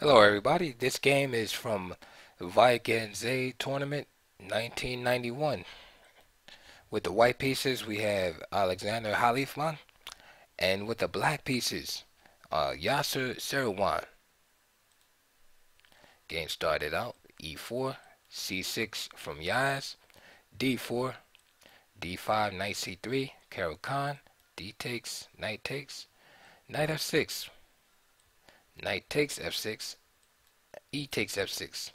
Hello everybody, this game is from the Wijk aan Zee tournament 1991. With the white pieces we have Alexander Khalifman, and with the black pieces Yasser Seirawan. Game started out e4, c6 from Yas, d4, d5, knight c3, Caro-Kann, d takes, knight takes, knight f6. Knight takes f6, e takes f6.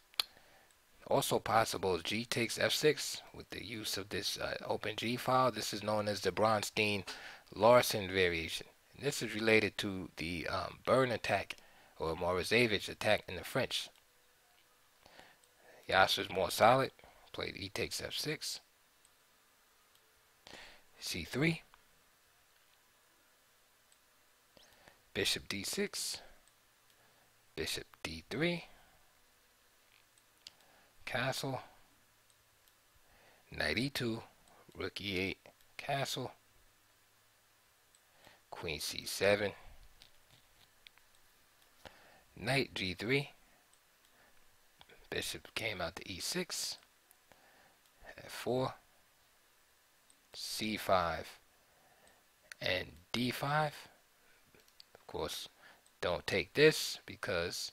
Also possible g takes f6 with the use of this open g file. This is known as the Bronstein-Larsen variation. And this is related to the Burn attack or Morozevich attack in the French. Yasser's more solid. Played e takes f6, c3, bishop d6. Bishop d3, castle, knight e2, rook e8, castle, queen c7, knight g3, bishop came out to e6, f4, c5, and d5. Of course, don't take this because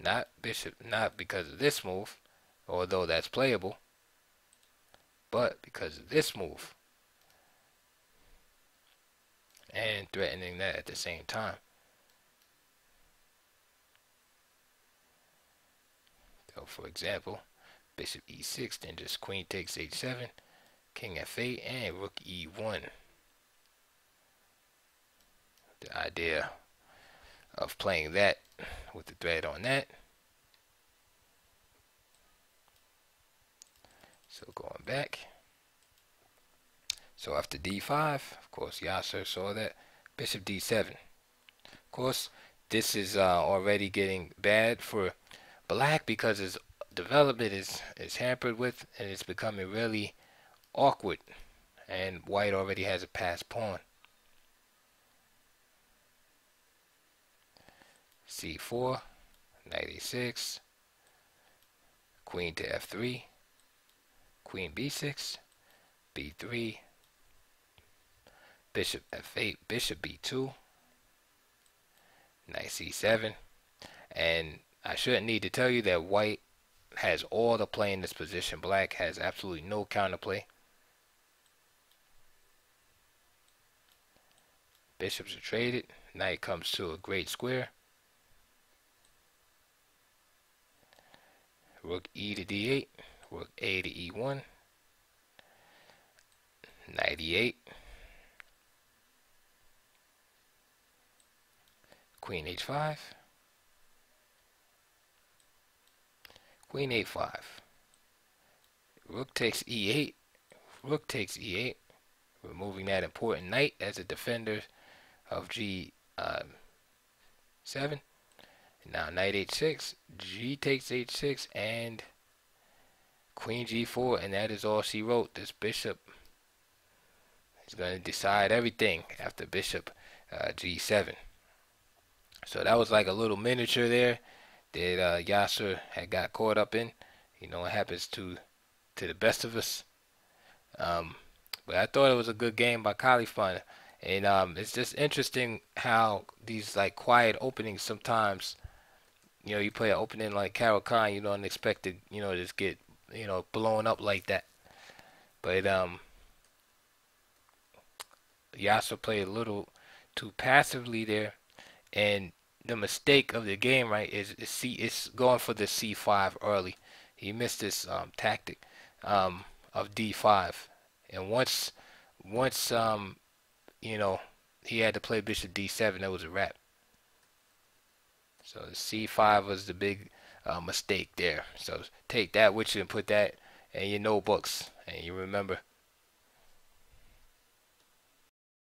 not because of this move, although that's playable, but because of this move and threatening that at the same time. So for example, bishop e6, then just queen takes h7, king f8, and rook e1. The idea of playing that with the thread on that. So going back. So after d5, of course, Yasser saw that. Bishop d7. Of course, this is already getting bad for black because his development is hampered with, and it's becoming really awkward. And white already has a passed pawn. c4, knight e6, queen to f3, queen b6, b3, bishop f8, bishop b2, knight c7. And I shouldn't need to tell you that white has all the play in this position. Black has absolutely no counterplay. Bishops are traded. Knight comes to a great square. Rook e to d8, rook a to e1, knight e8, queen h5, queen a5, rook takes e8, rook takes e8, removing that important knight as a defender of g7. Now knight h6, g takes h6, and queen g4, and that is all she wrote. This bishop is going to decide everything after bishop g7. So that was like a little miniature there that Yasser had got caught up in. You know, it happens to the best of us. But I thought it was a good game by Khalifman. And it's just interesting how these like quiet openings sometimes. You know, you play an opening like Caro-Kann, you don't expect to, you know, just get, you know, blown up like that. But Yasser played a little too passively there, and the mistake of the game, right, is going for the c5 early. He missed this tactic of d5, and once you know, he had to play bishop d7. That was a wrap. So c5 was the big mistake there. So take that with you and put that in your notebooks, and you remember.